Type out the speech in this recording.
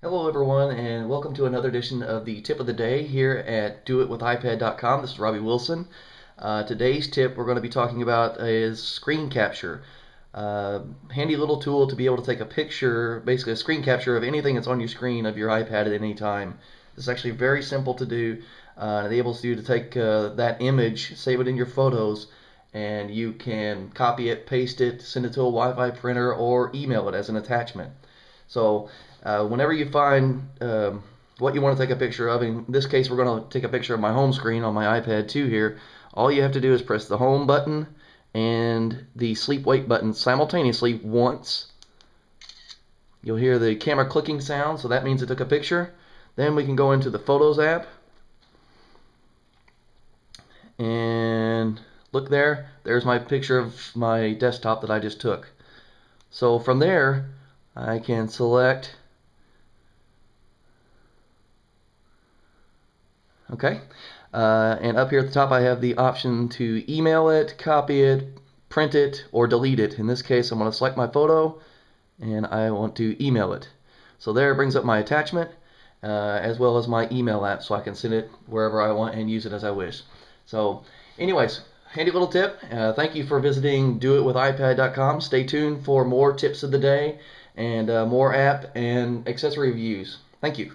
Hello everyone, and welcome to another edition of the tip of the day here at doitwithipad.com. This is Robbie Wilson. Today's tip we're going to be talking about is screen capture. Handy little tool to be able to take a picture, basically a screen capture of anything that's on your screen of your iPad at any time. This is actually very simple to do. It enables you to take that image, save it in your photos, and you can copy it, paste it, send it to a Wi-Fi printer, or email it as an attachment. So whenever you find what you want to take a picture of, in this case we're going to take a picture of my home screen on my iPad 2 here, all you have to do is press the home button and the sleep wake button simultaneously once. You'll hear the camera clicking sound, so that means it took a picture. Then we can go into the Photos app and look there. There's my picture of my desktop that I just took. So from there I can select, okay, and up here at the top I have the option to email it, copy it, print it, or delete it. In this case I'm going to select my photo and I want to email it. So there it brings up my attachment as well as my email app, so I can send it wherever I want and use it as I wish. So anyways, handy little tip. Thank you for visiting doitwithipad.com. Stay tuned for more tips of the day and more app and accessory reviews. Thank you.